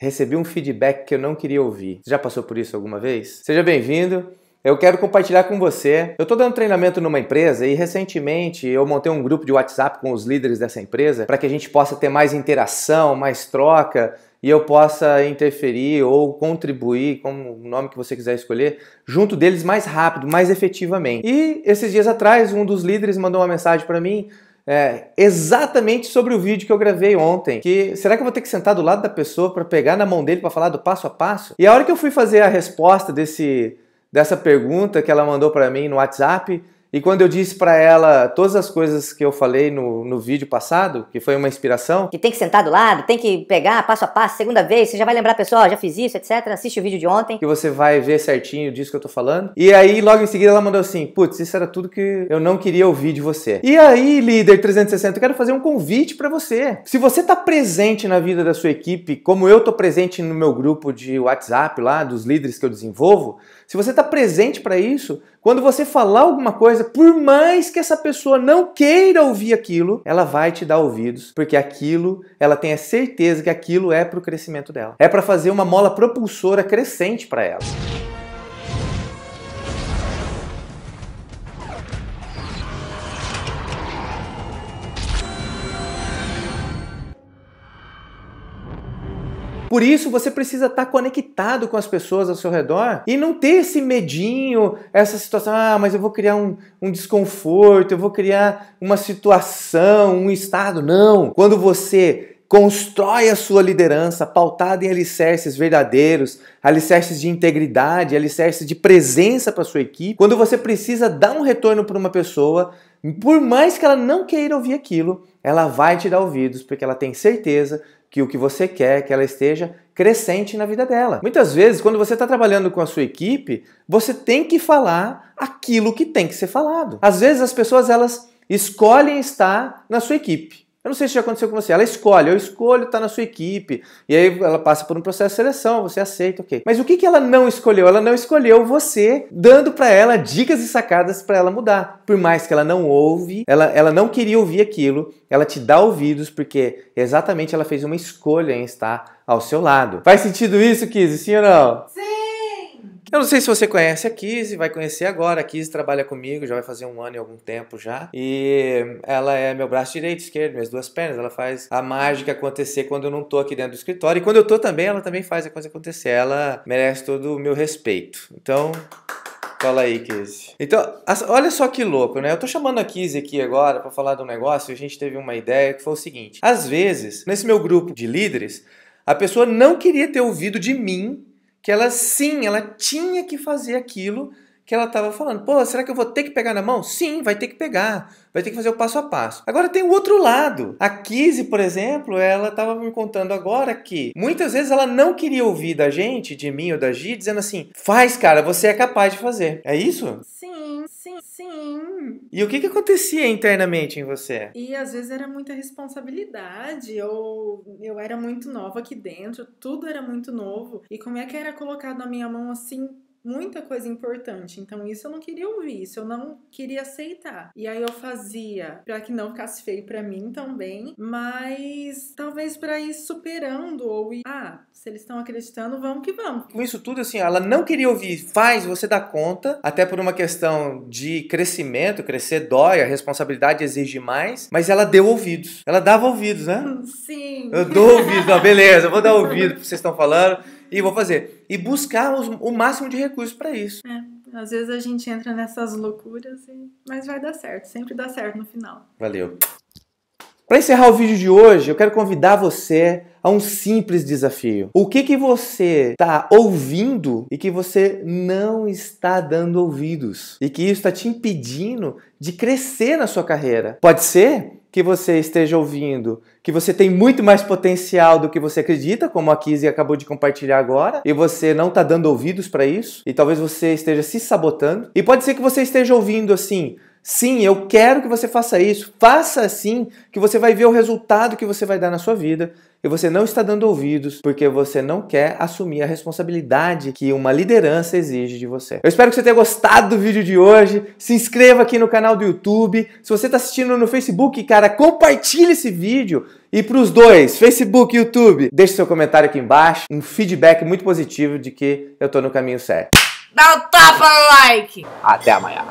Recebi um feedback que eu não queria ouvir. Você já passou por isso alguma vez? Seja bem-vindo. Eu quero compartilhar com você. Eu estou dando treinamento numa empresa e recentemente eu montei um grupo de WhatsApp com os líderes dessa empresa para que a gente possa ter mais interação, mais troca e eu possa interferir ou contribuir, como o nome que você quiser escolher, junto deles mais rápido, mais efetivamente. E esses dias atrás um dos líderes mandou uma mensagem para mim exatamente sobre o vídeo que eu gravei ontem, que será que eu vou ter que sentar do lado da pessoa para pegar na mão dele para falar do passo a passo? E a hora que eu fui fazer a resposta dessa pergunta que ela mandou para mim no WhatsApp, e quando eu disse para ela todas as coisas que eu falei no vídeo passado, que foi uma inspiração... Que tem que sentar do lado, tem que pegar passo a passo, segunda vez, você já vai lembrar, pessoal, já fiz isso, etc. Assiste o vídeo de ontem. Que você vai ver certinho disso que eu tô falando. E aí, logo em seguida, ela mandou assim, putz, isso era tudo que eu não queria ouvir de você. E aí, líder 360, eu quero fazer um convite para você. Se você tá presente na vida da sua equipe, como eu tô presente no meu grupo de WhatsApp lá, dos líderes que eu desenvolvo, se você tá presente para isso, quando você falar alguma coisa, por mais que essa pessoa não queira ouvir aquilo, ela vai te dar ouvidos, porque aquilo, ela tem a certeza que aquilo é para o crescimento dela. É para fazer uma mola propulsora crescente para ela. Por isso, você precisa estar conectado com as pessoas ao seu redor e não ter esse medinho, essa situação, ah, mas eu vou criar um desconforto, eu vou criar uma situação, um estado. Não! Quando você constrói a sua liderança pautada em alicerces verdadeiros, alicerces de integridade, alicerces de presença para sua equipe, quando você precisa dar um retorno para uma pessoa, por mais que ela não queira ouvir aquilo, ela vai te dar ouvidos, porque ela tem certeza que o que você quer que ela esteja crescente na vida dela. Muitas vezes, quando você está trabalhando com a sua equipe, você tem que falar aquilo que tem que ser falado. Às vezes, as pessoas elas escolhem estar na sua equipe. Eu não sei se já aconteceu com você. Ela escolhe, eu escolho estar na sua equipe. E aí ela passa por um processo de seleção, você aceita, ok. Mas o que ela não escolheu? Ela não escolheu você dando para ela dicas e sacadas para ela mudar. Por mais que ela não ouve, ela não queria ouvir aquilo, ela te dá ouvidos porque exatamente ela fez uma escolha em estar ao seu lado. Faz sentido isso, Kizzy? Sim ou não? Sim! Eu não sei se você conhece a Kizzy, vai conhecer agora. A Kizzy trabalha comigo, já vai fazer um ano e algum tempo já. E ela é meu braço direito, esquerdo, minhas duas pernas. Ela faz a mágica acontecer quando eu não tô aqui dentro do escritório. E quando eu tô também, ela também faz a coisa acontecer. Ela merece todo o meu respeito. Então... Fala aí, Kizzy. Então, olha só que louco, né? Eu tô chamando a Kizzy aqui agora pra falar de um negócio e a gente teve uma ideia que foi o seguinte. Às vezes, nesse meu grupo de líderes, a pessoa não queria ter ouvido de mim que ela sim, ela tinha que fazer aquilo que ela estava falando. Pô, será que eu vou ter que pegar na mão? Sim, vai ter que pegar. Vai ter que fazer o passo a passo. Agora tem o outro lado. A Kizzy, por exemplo, ela estava me contando agora que muitas vezes ela não queria ouvir da gente, de mim ou da Gi, dizendo assim, faz, cara, você é capaz de fazer. É isso? Sim, sim, sim. E o que acontecia internamente em você? E às vezes era muita responsabilidade, ou eu era muito nova aqui dentro, tudo era muito novo. E como é que era colocado na minha mão assim... Muita coisa importante, então isso eu não queria ouvir, isso eu não queria aceitar. E aí eu fazia, pra que não ficasse feio pra mim também, mas talvez pra ir superando ou ir, se eles estão acreditando, vamos que vamos. Com isso tudo assim, ela não queria ouvir, faz, você dá conta, até por uma questão de crescimento, crescer dói, a responsabilidade exige mais, mas ela deu ouvidos, ela dava ouvidos, né? Sim. Eu dou ouvidos, não, beleza, eu vou dar ouvido pro que vocês estão falando. E vou fazer. E buscar o máximo de recursos para isso. É, às vezes a gente entra nessas loucuras, mas vai dar certo. Sempre dá certo no final. Valeu. Para encerrar o vídeo de hoje, eu quero convidar você a um simples desafio. O que você está ouvindo e que você não está dando ouvidos? E que isso está te impedindo de crescer na sua carreira? Pode ser que você esteja ouvindo, que você tem muito mais potencial do que você acredita, como a Kizzy acabou de compartilhar agora, e você não está dando ouvidos para isso, e talvez você esteja se sabotando. E pode ser que você esteja ouvindo assim, Sim, eu quero que você faça isso. Faça assim que você vai ver o resultado que você vai dar na sua vida. E você não está dando ouvidos porque você não quer assumir a responsabilidade que uma liderança exige de você. Eu espero que você tenha gostado do vídeo de hoje. Se inscreva aqui no canal do YouTube. Se você está assistindo no Facebook, cara, compartilhe esse vídeo. E para os dois, Facebook e YouTube, deixe seu comentário aqui embaixo. Um feedback muito positivo de que eu estou no caminho certo. Dá um tapa no like! Até amanhã.